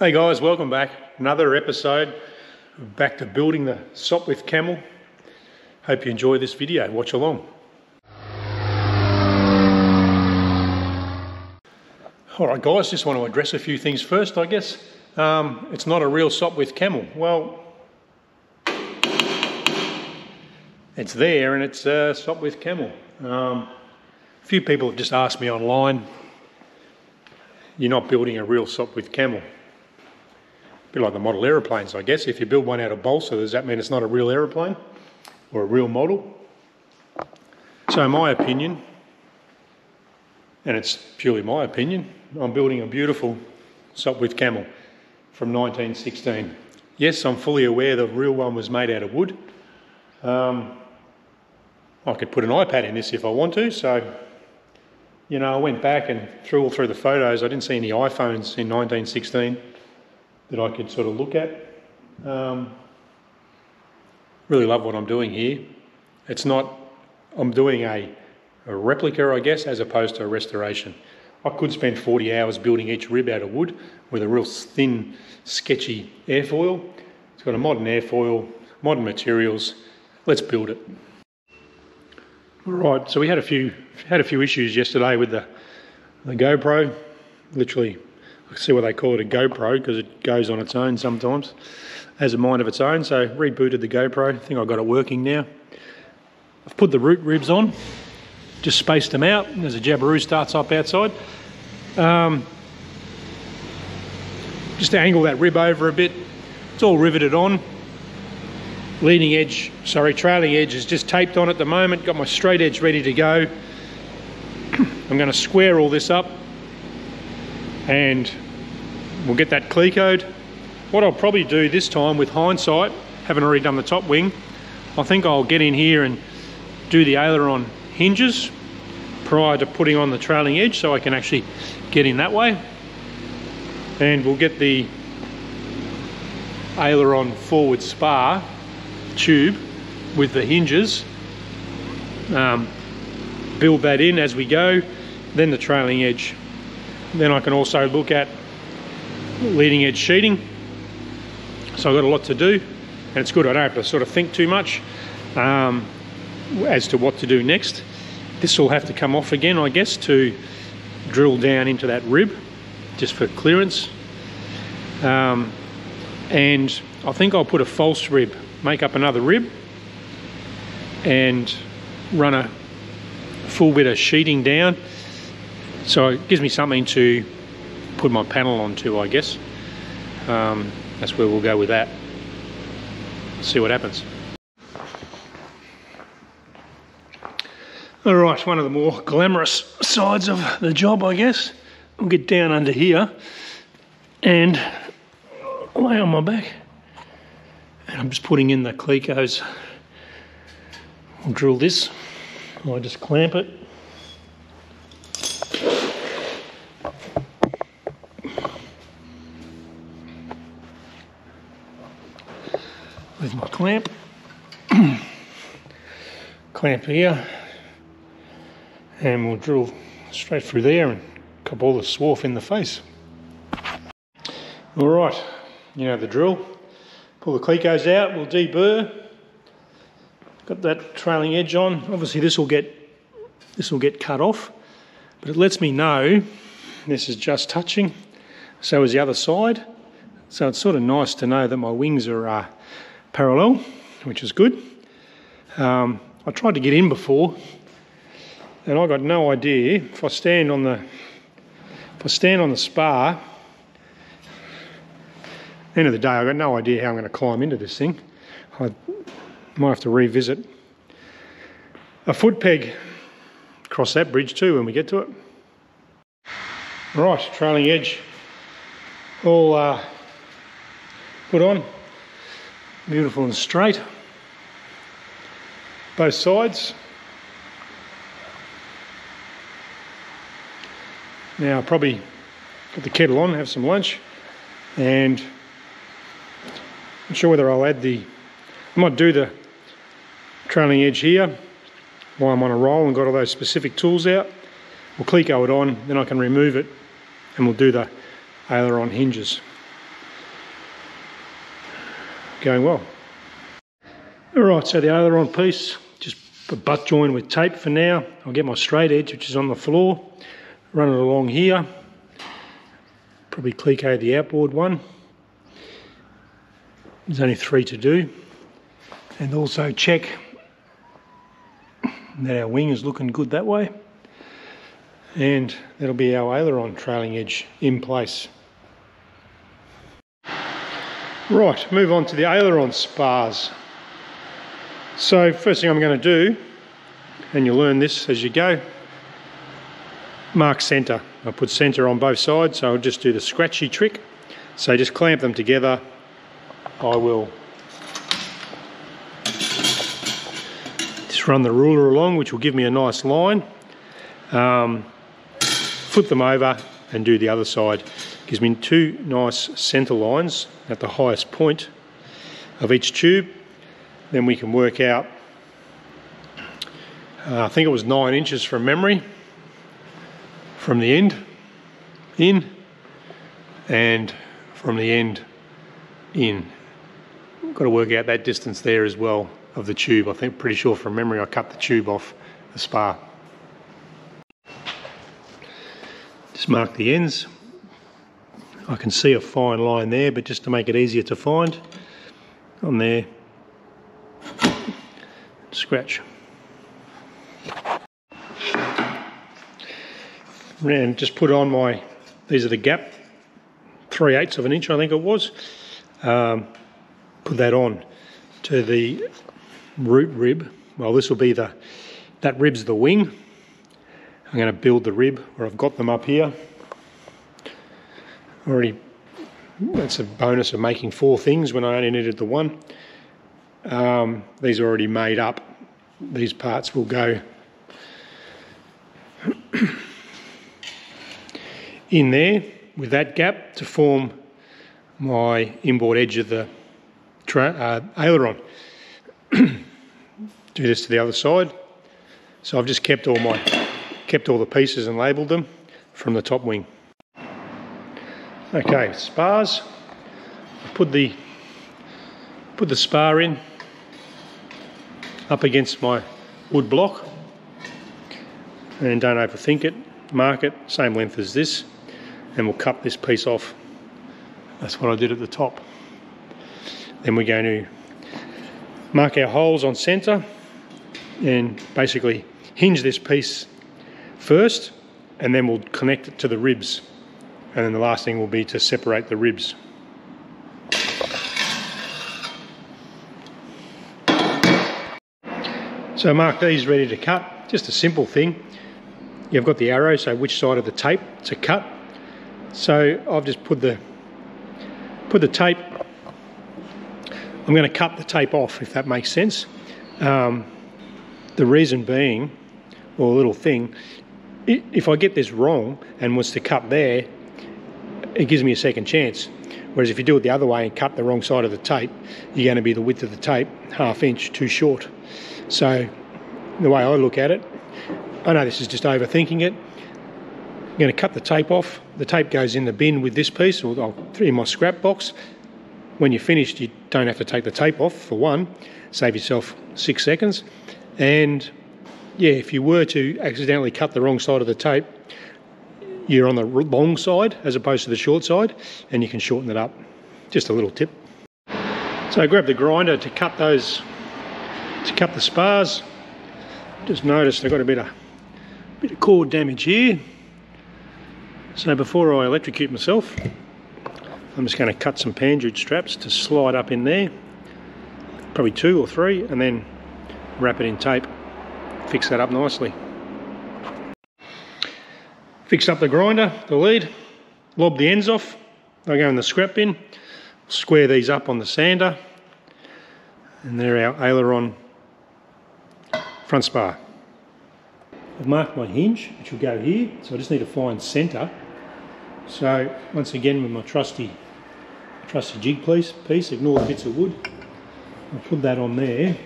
Hey guys, welcome back. Another episode back to building the Sopwith Camel. Hope you enjoy this video. Watch along. All right guys, just want to address a few things first, I guess. It's not a real Sopwith Camel. Well, it's there and it's a Sopwith Camel. A few people have just asked me online, you're not building a real Sopwith Camel. A bit like the model aeroplanes, I guess. If you build one out of balsa, does that mean it's not a real aeroplane or a real model? So in my opinion, and it's purely my opinion, I'm building a beautiful Sopwith Camel from 1916. Yes, I'm fully aware the real one was made out of wood. I could put an iPad in this if I want to, so you know, I went back and through the photos. I didn't see any iPhones in 1916. That I could sort of look at. Really love what I'm doing here. It's not, I'm doing a replica, I guess, as opposed to a restoration. I could spend 40 hours building each rib out of wood with a real thin, sketchy airfoil. It's got a modern airfoil, modern materials. Let's build it. All right, so we had a few issues yesterday with the GoPro, literally. I see why they call it a GoPro, because it goes on its own sometimes. It has a mind of its own, so rebooted the GoPro. I think I've got it working now. I've put the root ribs on, just spaced them out. There's a Jabiru starts up outside. Just to angle that rib over a bit. It's all riveted on. Trailing edge is just taped on at the moment. Got my straight edge ready to go. I'm going to square all this up and we'll get that clecoed. What I'll probably do this time, with hindsight, haven't already done the top wing, I think I'll get in here and do the aileron hinges prior to putting on the trailing edge, so I can actually get in that way, and we'll get the aileron forward spar tube with the hinges, build that in as we go, then the trailing edge. Then I can also look at leading edge sheeting. So I've got a lot to do, and it's good I don't have to sort of think too much as to what to do next. This will have to come off again, I guess, to drill down into that rib, just for clearance. And I think I'll put a false rib, make up another rib, and run a full bit of sheeting down. So it gives me something to put my panel onto, I guess. That's where we'll go with that. See what happens. All right, one of the more glamorous sides of the job, I guess. I'll get down under here and lay on my back. And I'm just putting in the clecos. I'll drill this. I'll just clamp it. With my clamp, clamp here, and we'll drill straight through there and cop all the swarf in the face. All right, you know the drill. Pull the clecos out. We'll deburr. Got that trailing edge on. Obviously, this will get cut off, but it lets me know this is just touching. So is the other side. So it's sort of nice to know that my wings are parallel, which is good. I tried to get in before, and I got no idea. If I stand on the spar, end of the day, I got no idea how I'm going to climb into this thing. I might have to revisit a foot peg. Cross that bridge too when we get to it. Right, trailing edge, all put on. Beautiful and straight, both sides. Now I'll probably put the kettle on, have some lunch, and I'm sure whether I'll add the, I might do the trailing edge here while I'm on a roll and got all those specific tools out. We'll cleco it on, then I can remove it, and we'll do the aileron hinges. going well. All right, so the aileron piece, just a butt join with tape for now. I'll get my straight edge, which is on the floor, run it along here, probably cliquet the outboard one. There's only three to do. And also check that our wing is looking good that way. And that'll be our aileron trailing edge in place. Right, move on to the aileron spars. So first thing I'm going to do, and you'll learn this as you go, mark centre. I put centre on both sides, so I'll just do the scratchy trick. So just clamp them together. I will just run the ruler along, which will give me a nice line. Flip them over and do the other side. Gives me two nice centre lines at the highest point of each tube. Then we can work out, I think it was 9 inches from memory, from the end in, and from the end in. We've got to work out that distance there as well of the tube. I think, pretty sure from memory, I cut the tube off the spar. Just mark the ends. I can see a fine line there, but just to make it easier to find, on there, scratch. And just put on my, these are the gap, 3/8 of an inch I think it was. Put that on to the root rib. Well, this will be the, that rib's the wing. I'm going to build the rib where I've got them up here. Already, that's a bonus of making four things when I only needed the one. These are already made up. These parts will go in there with that gap to form my inboard edge of the aileron. Do this to the other side. So I've just kept all my the pieces and labelled them from the top wing. Okay, spars. I've put the spar in up against my wood block, and don't overthink it. Mark it same length as this, and we'll cut this piece off. That's what I did at the top. Then we're going to mark our holes on centre and basically hinge this piece first, and then we'll connect it to the ribs, and then the last thing will be to separate the ribs. So mark these ready to cut. Just a simple thing. You've got the arrow, so which side of the tape to cut. So I've just put the tape. I'm going to cut the tape off, if that makes sense. The reason being, or a little thing, if I get this wrong and was to cut there, it gives me a second chance. Whereas if you do it the other way and cut the wrong side of the tape, you're going to be the width of the tape, 1/2 inch too short. So the way I look at it, I know this is just overthinking it. I'm going to cut the tape off. The tape goes in the bin with this piece, or I'll throw it in my scrap box. When you're finished, you don't have to take the tape off, for one. Save yourself 6 seconds. And yeah, if you were to accidentally cut the wrong side of the tape, you're on the long side as opposed to the short side, and you can shorten it up. Just a little tip. So grab the grinder to cut those, to cut the spars. Just noticed I've got a bit of cord damage here, so before I electrocute myself, I'm just going to cut some panduit straps to slide up in there, probably 2 or 3, and then wrap it in tape, fix that up nicely. Fix up the grinder, the lead, lob the ends off, they'll go in the scrap bin. Square these up on the sander, and they're our aileron front spar. I've marked my hinge, which will go here, so I just need to find centre. So once again with my trusty jig piece, ignore the bits of wood, I'll put that on there,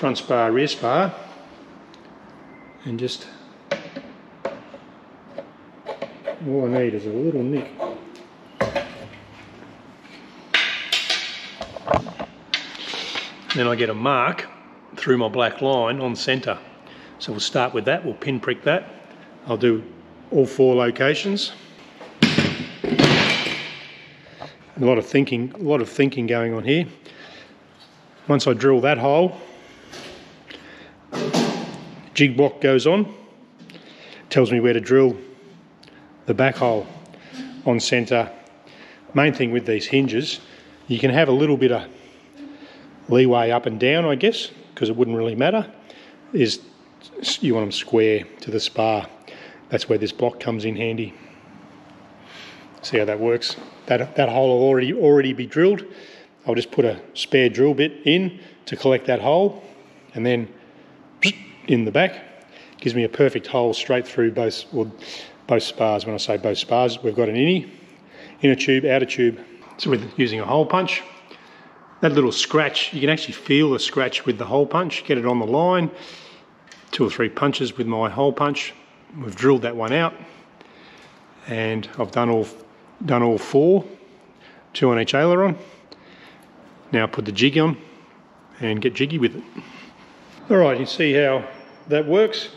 front spar, rear spar, and just all I need is a little nick. Then I get a mark through my black line on centre. So we'll start with that, we'll pinprick that. I'll do all four locations. A lot of thinking going on here. Once I drill that hole, jig block goes on, tells me where to drill the back hole on centre. Main thing with these hinges, you can have a little bit of leeway up and down, I guess, because it wouldn't really matter, is you want them square to the spar. That's where this block comes in handy. See how that works. That hole will already be drilled. I'll just put a spare drill bit in to collect that hole, and then in the back gives me a perfect hole straight through both spars. When I say both spars, we've got an inner tube, outer tube. So with using a hole punch, that little scratch, you can actually feel the scratch with the hole punch. Get it on the line, 2 or 3 punches with my hole punch. We've drilled that one out, and I've done all 4, 2 on each aileron. Now put the jig on and get jiggy with it. All right, you see how that works.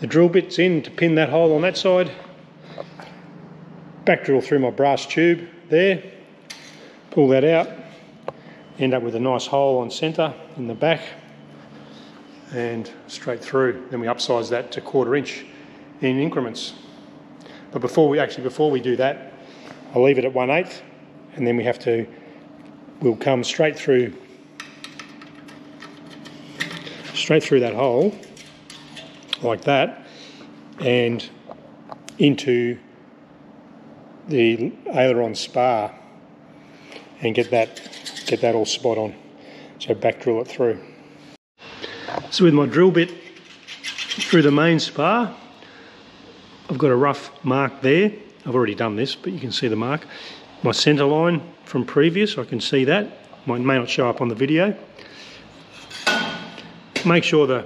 The drill bit's in to pin that hole on that side. Back drill through my brass tube there. Pull that out. End up with a nice hole on centre in the back and straight through. Then we upsize that to 1/4 inch in increments. But before we do that, I'll leave it at 1/8, and then we'll come straight through that hole like that, and into the aileron spar and get that all spot on. So back drill it through. So with my drill bit through the main spar, I've got a rough mark there. I've already done this, but you can see the mark. My centre line from previous, I can see that. It may not show up on the video. Make sure the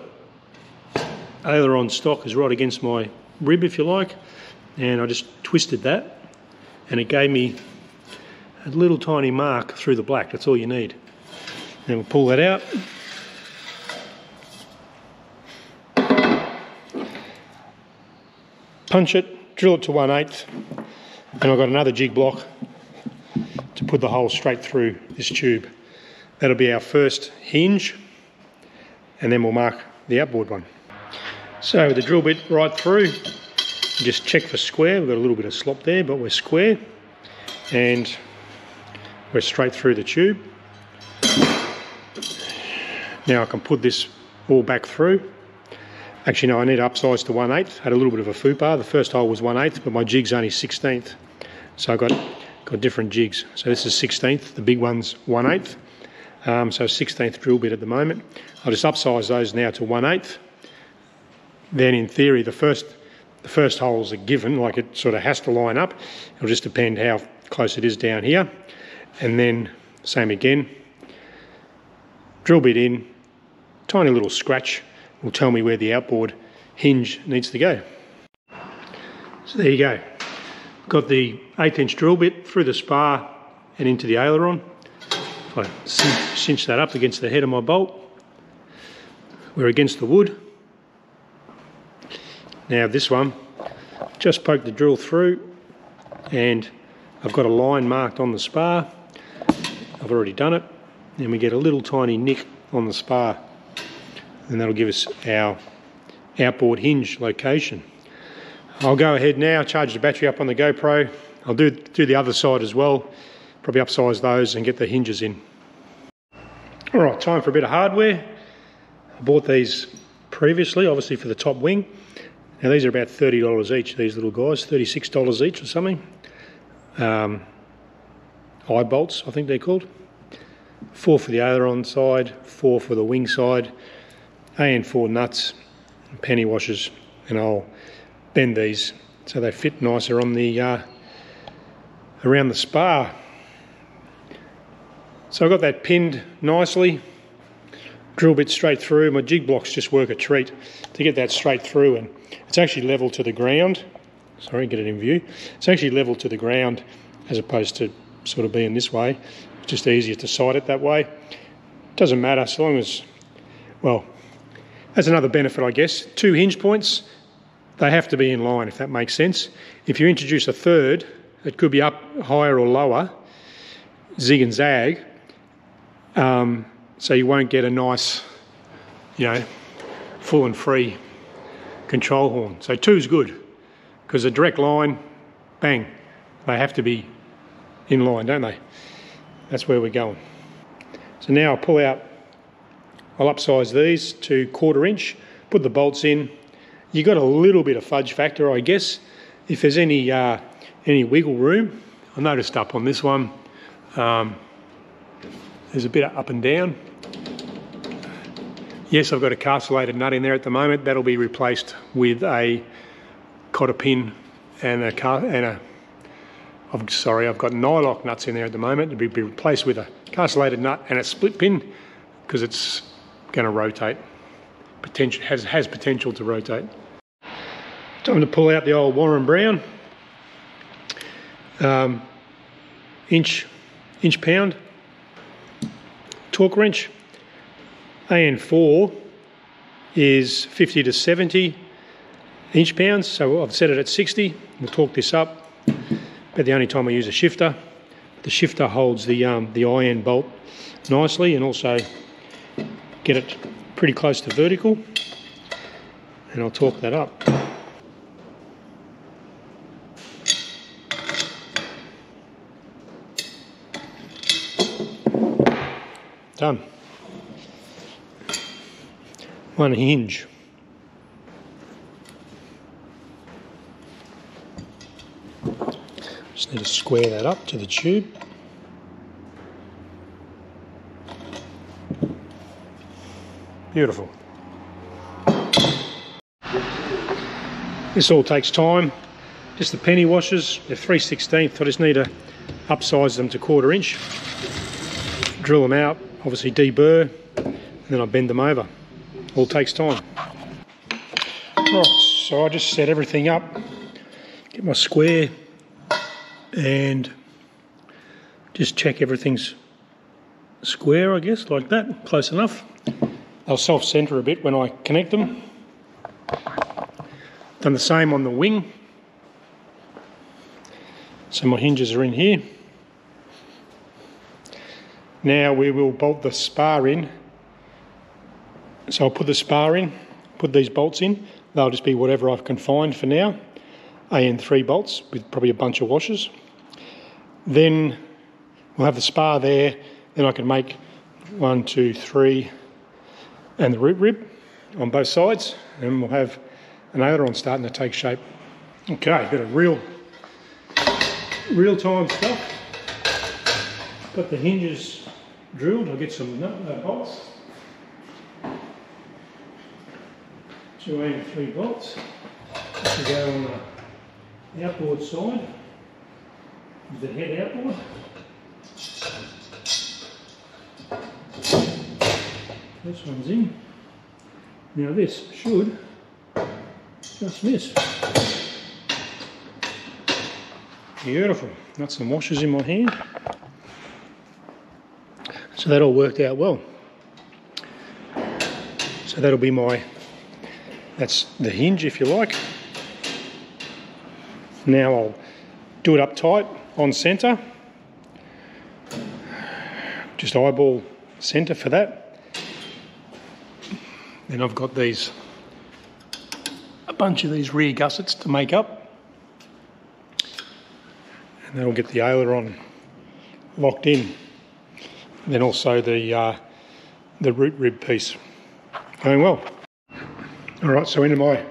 aileron stock is right against my rib, if you like. And I just twisted that, and it gave me a little tiny mark through the black. That's all you need. Then we'll pull that out. Punch it, drill it to 1/8, and I've got another jig block to put the hole straight through this tube. That'll be our first hinge, and then we'll mark the outboard one. So with the drill bit right through, just check for square. We've got a little bit of slop there, but we're square, and we're straight through the tube. Now I can put this all back through. Actually, no, I need to upsize to 1/8. Had a little bit of a faux pas. The first hole was 1/8, but my jig's only 1/16. So I've got different jigs. So this is 1/16. The big one's 1/8. So 1/16 drill bit at the moment. I'll just upsize those now to 1/8. Then in theory, the first hole's a given, like it sort of has to line up. It'll just depend how close it is down here. And then same again. Drill bit in, tiny little scratch will tell me where the outboard hinge needs to go. So there you go. Got the 1/8 inch drill bit through the spar and into the aileron. If I cinch that up against the head of my bolt, we're against the wood. Now this one, just poke the drill through, and I've got a line marked on the spar. I've already done it. And we get a little tiny nick on the spar. And that'll give us our outboard hinge location. I'll go ahead now, charge the battery up on the GoPro. I'll do the other side as well, probably upsize those and get the hinges in. All right, time for a bit of hardware. I bought these previously, obviously for the top wing. Now these are about $30 each, these little guys, $36 each or something. Eye bolts, I think they're called. 4 for the aileron side, 4 for the wing side. AN4 nuts, penny washers, and I'll bend these so they fit nicer on the around the spar. So I've got that pinned nicely. Drill bit straight through. My jig blocks just work a treat to get that straight through, and it's actually level to the ground. sorry, get it in view. It's actually level to the ground as opposed to sort of being this way. It's just easier to sight it that way. Doesn't matter so long as, well, that's another benefit, I guess. Two hinge points, they have to be in line, if that makes sense. If you introduce a third, it could be up higher or lower, zig and zag, so you won't get a nice, you know, full and free control horn. So two's good, because a direct line, bang, they have to be in line, don't they? That's where we're going. So now I'll pull out, I'll upsize these to 1/4 inch, put the bolts in. You got a little bit of fudge factor, I guess, if there's any wiggle room. I noticed up on this one, there's a bit of up and down. Yes, I've got a castellated nut in there at the moment. That'll be replaced with a cotter pin and I've got Nylock nuts in there at the moment. It'll be replaced with a castellated nut and a split pin, because it's going to rotate. Potential has potential to rotate. Time to pull out the old Warren Brown. Inch pound torque wrench. AN4 is 50 to 70 inch pounds, so I've set it at 60. We'll torque this up. About the only time I use a shifter. The shifter holds the IN bolt nicely, and also get it pretty close to vertical, and I'll torque that up. Done. One hinge. Just need to square that up to the tube. Beautiful. This all takes time. Just the penny washers, they're 3/16. I just need to upsize them to 1/4 inch. Drill them out, obviously deburr, and then I bend them over. All takes time. Right, so I just set everything up, get my square, and just check everything's square, I guess, like that, close enough. They'll self-center a bit when I connect them. Done the same on the wing. So my hinges are in here. Now we will bolt the spar in. So I'll put the spar in, put these bolts in. They'll just be whatever I've confined for now. AN3 bolts with probably a bunch of washers. Then we'll have the spar there. Then I can make 1, 2, 3, and the root rib on both sides. And we'll have an aileron starting to take shape. Okay, a bit of real-time stuff. Got the hinges drilled. I'll get some bolts. 2 AN3 bolts to go on the outboard side, with the head outboard. This one's in. Now this should just miss. Beautiful. Nuts and washers in my hand. So that all worked out well. So that'll be my... that's the hinge, if you like. Now I'll do it up tight on centre. Just eyeball centre for that. Then I've got these, a bunch of these rear gussets to make up. And that'll get the aileron locked in. And then also the root rib piece. Going well. Alright, so into my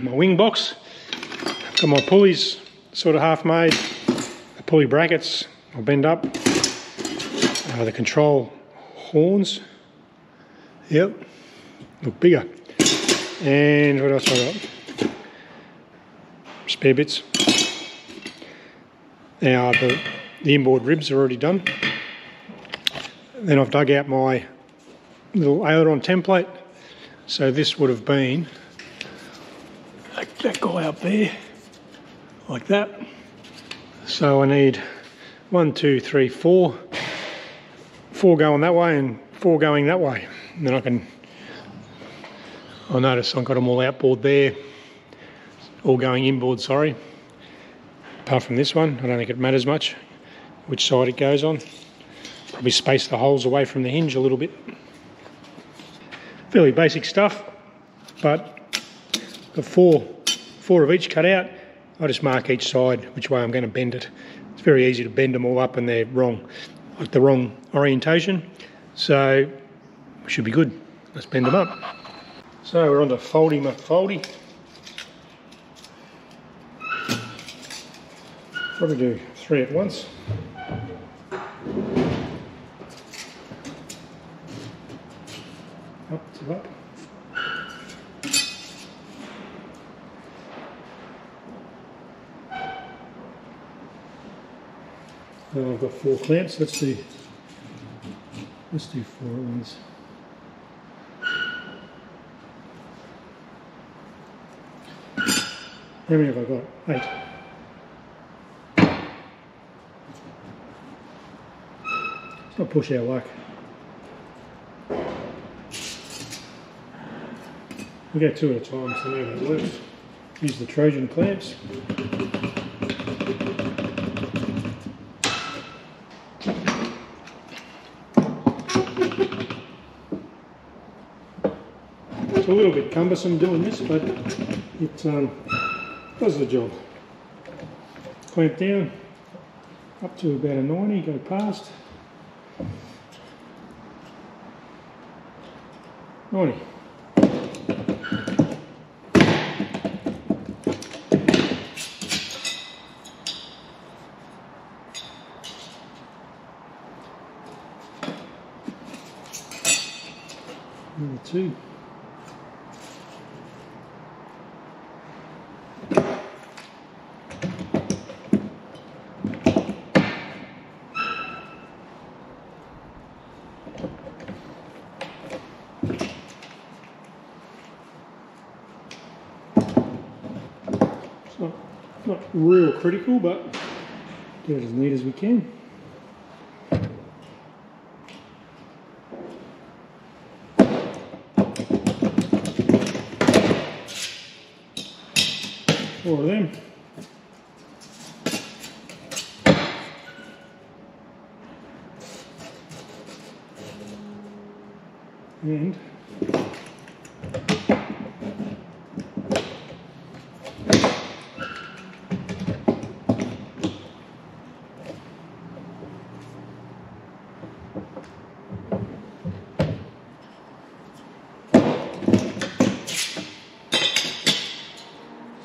my wing box. Got my pulleys sort of half made, the pulley brackets I'll bend up, the control horns, yep, look bigger, and what else I got? Spare bits. Now the inboard ribs are already done. Then I've dug out my little aileron template. So this would have been that guy up there, like that. So I need 1, 2, 3, 4 going that way and 4 going that way, and then I can, I'll notice I've got them all outboard there, all going inboard, sorry, apart from this one. I don't think it matters much which side it goes on. Probably space the holes away from the hinge a little bit. Fairly basic stuff, but the four of each cut out. I just mark each side which way I'm going to bend it. It's very easy to bend them all up and they're wrong, like the wrong orientation, so it should be good. Let's bend them up. So we're on to foldy McFoldy. Probably do 3 at once. Up to up. So I've got 4 clamps. Let's do 4 at once. How many have I got? 8. I'll push our luck. We go 2 at a time, so now that works. Use the Trojan clamps. It's a little bit cumbersome doing this, but it does the job. Clamp down, up to about a 90, go past. 90. Number 2. Not real critical, but do it as neat as we can. Four of them. And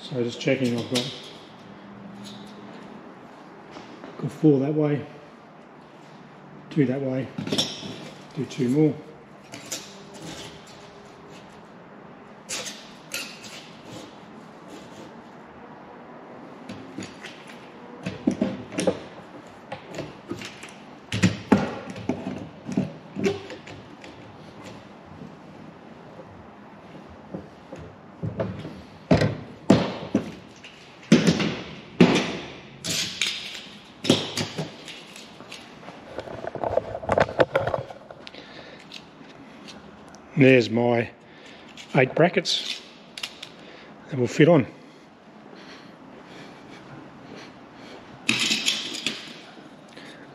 so just checking, I've got 4 that way, 2 that way, do 2 more. There's my 8 brackets that will fit on.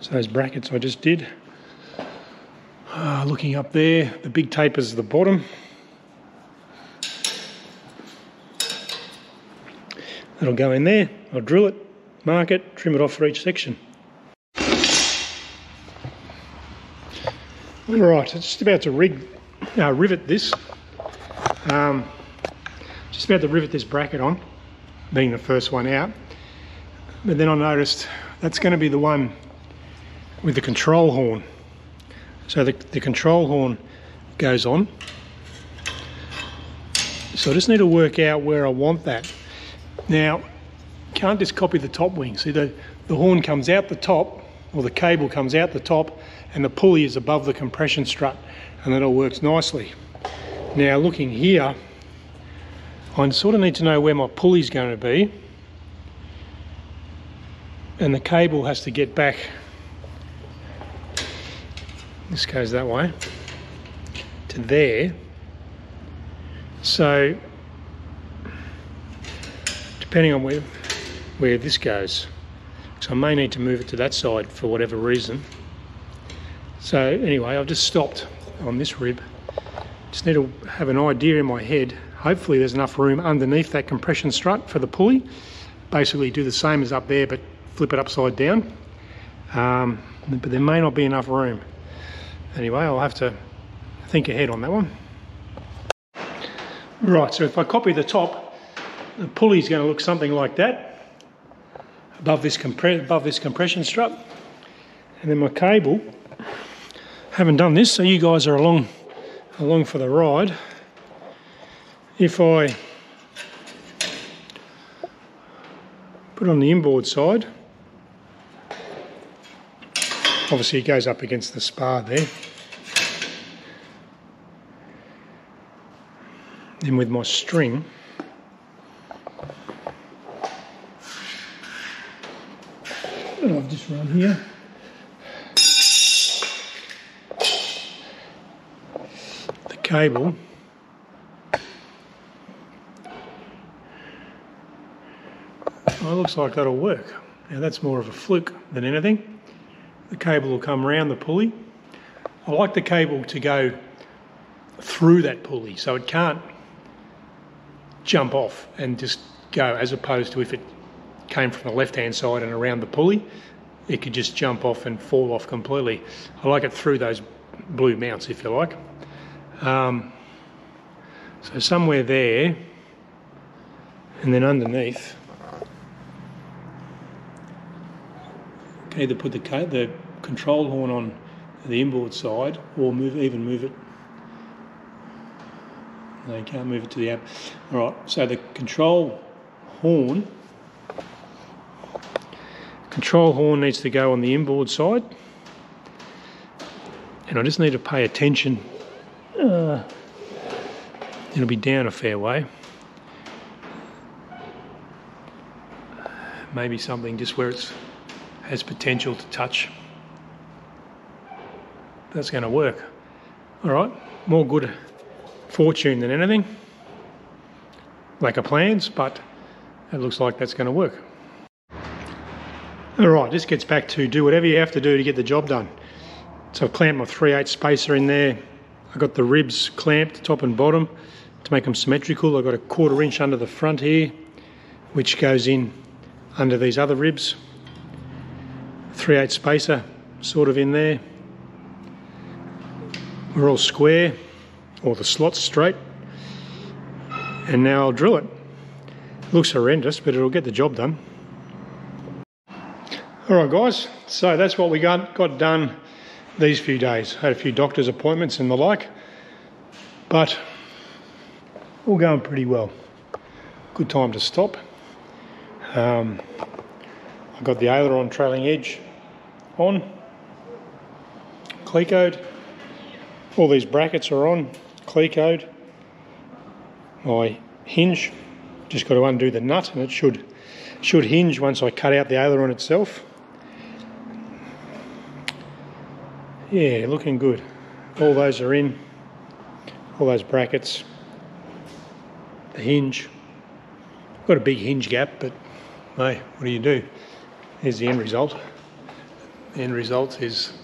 So those brackets I just did. Looking up there, the big tape is the bottom. That'll go in there. I'll drill it, mark it, trim it off for each section. Alright, it's just about to rivet this bracket on, being the first one out. But then I noticed that's going to be the one with the control horn. So the control horn goes on. So I just need to work out where I want that. Now, can't just copy the top wing. See, the horn comes out the top, or the cable comes out the top, and the pulley is above the compression strut, and that all works nicely. Now looking here, I sort of need to know where my pulley's going to be, and the cable has to get back. This goes that way to there. So depending on where this goes, so I may need to move it to that side for whatever reason. So anyway, I've just stopped on this rib. Just need to have an idea in my head. Hopefully there's enough room underneath that compression strut for the pulley. Basically do the same as up there, but flip it upside down. But there may not be enough room. Anyway, I'll have to think ahead on that one. Right, so if I copy the top, the pulley is going to look something like that above this compression strut, and then my cable. Haven't done this, so you guys are along for the ride. If I put it on the inboard side, obviously it goes up against the spar there. Then with my string, that I've just run here, the cable well, it looks like that'll work. Now that's more of a fluke than anything. The cable will come round the pulley. I like the cable to go through that pulley so it can't jump off and just go, as opposed to if it came from the left hand side and around the pulley, it could just jump off and fall off completely. I like it through those blue mounts, if you like. So somewhere there, and then underneath, you can either put the control horn on the inboard side or even move it. No, you can't move it to the app. All right, so the control horn needs to go on the inboard side, and I just need to pay attention. It'll be down a fair way. Maybe something just where it has potential to touch. That's going to work. All right, more good fortune than anything, lack of plans, but it looks like that's going to work. All right, this gets back to do whatever you have to do to get the job done. So I've clamped my 3/8 spacer in there. I've got the ribs clamped top and bottom to make them symmetrical. I've got a 1/4 inch under the front here, which goes in under these other ribs. 3/8 spacer sort of in there. We're all square, or the slot's straight, and now I'll drill it. Looks horrendous, but it'll get the job done. All right, guys, so that's what we got done these few days. Had a few doctor's appointments and the like, but all going pretty well. Good time to stop. I've got the aileron trailing edge on, clecoed. All these brackets are on, clecoed. My hinge, just got to undo the nut, and it should hinge once I cut out the aileron itself. Yeah, looking good. All those are in, all those brackets, the hinge. Got a big hinge gap, but hey, what do you do? Here's the end result. The end result is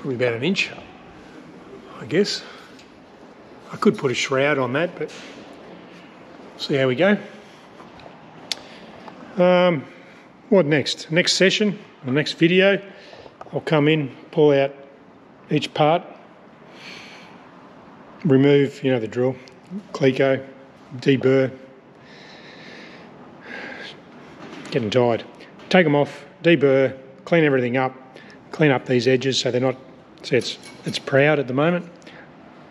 probably about 1 inch, I guess. I could put a shroud on that, but see how we go. What next? Next session, or next video, I'll come in, pull out each part, remove, you know, the drill, cleco, deburr. Getting tired. Take them off, deburr, clean everything up, clean up these edges so they're not. So it's proud at the moment.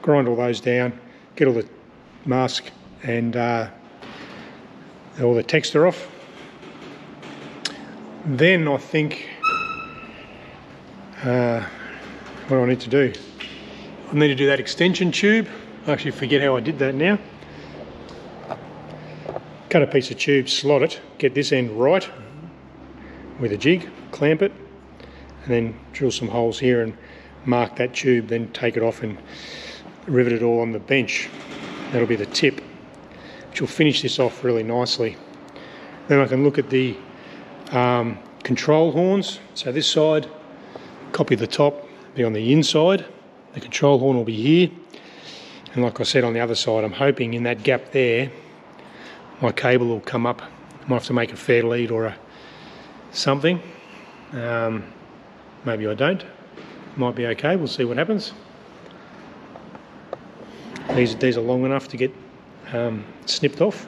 Grind all those down, get all the mask and all the texture off. Then I think what do I need to do? I need to do that extension tube. I actually forget how I did that now. Cut a piece of tube, slot it, get this end right, with a jig, clamp it, and then drill some holes here and mark that tube, then take it off and rivet it all on the bench. That'll be the tip, which will finish this off really nicely. Then I can look at the control horns. So this side, copy the top, be on the inside. The control horn will be here. And like I said, on the other side, I'm hoping in that gap there, my cable will come up. I might have to make a fair lead or something. Maybe I don't. Might be okay, we'll see what happens. These are long enough to get snipped off.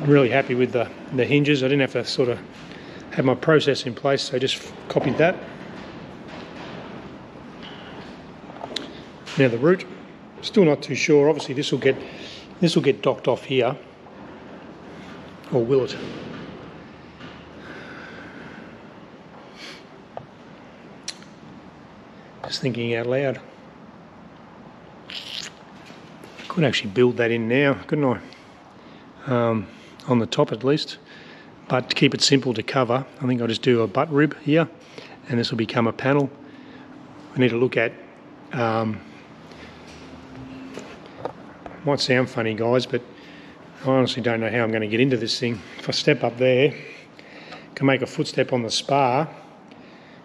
I'm really happy with the hinges. I didn't have to sort of have my process in place, so I just copied that. Now the root, still not too sure. Obviously this will get docked off here, or will it? Just thinking out loud. Could actually build that in now, couldn't I? On the top at least. But to keep it simple to cover, I think I'll just do a butt rib here, and this will become a panel. We need to look at, might sound funny guys, but I honestly don't know how I'm going to get into this thing. If I step up there, I can make a footstep on the spar,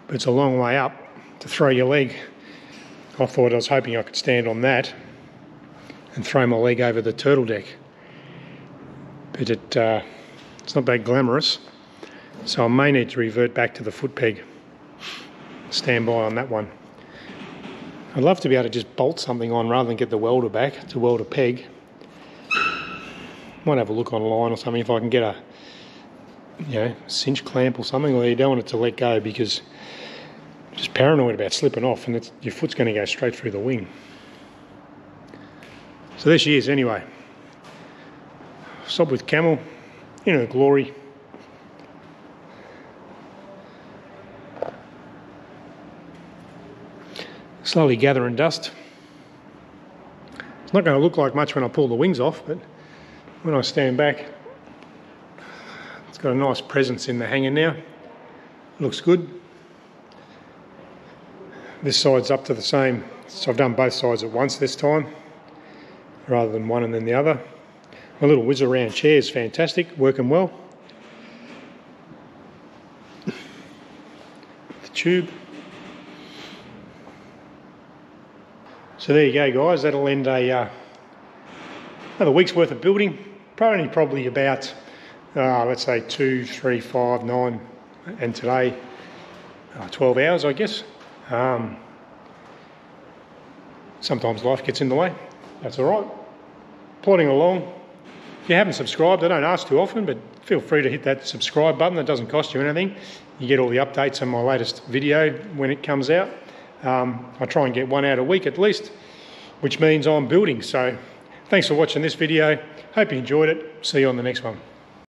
but it's a long way up to throw your leg. I was hoping I could stand on that and throw my leg over the turtle deck, but it's not that glamorous, so I may need to revert back to the foot peg. Stand by on that one. I'd love to be able to just bolt something on rather than get the welder back to weld a peg. Might have a look online or something if I can get a, you know, cinch clamp or something. Or you don't want it to let go because just paranoid about slipping off, and it's, your foot's going to go straight through the wing. So there she is anyway. Sopwith Camel in her glory. Slowly gathering dust. It's not going to look like much when I pull the wings off, but when I stand back, it's got a nice presence in the hanger now. Looks good. This side's up to the same, so I've done both sides at once this time, rather than one and then the other. My little whiz around chair is fantastic, working well. The tube. So there you go guys, that'll end a, another week's worth of building. Probably about, let's say 2, 3, 5, 9, and today 12 hours I guess. Sometimes life gets in the way, that's alright. Plodding along. If you haven't subscribed, I don't ask too often, but feel free to hit that subscribe button, that doesn't cost you anything. You get all the updates on my latest video when it comes out. I try and get one out a week at least, which means I'm building. So thanks for watching this video, hope you enjoyed it, see you on the next one.